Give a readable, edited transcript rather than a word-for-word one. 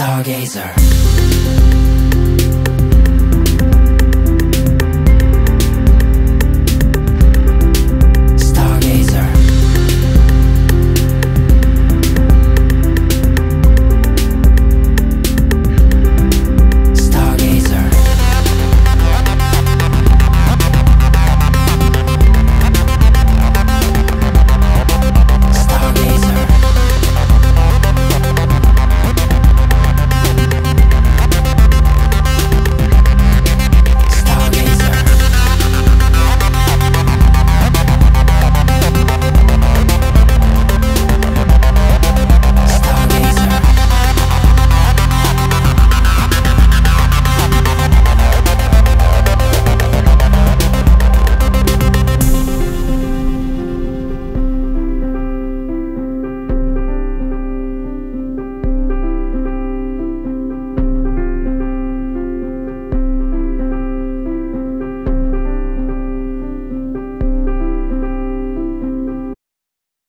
Stargazer.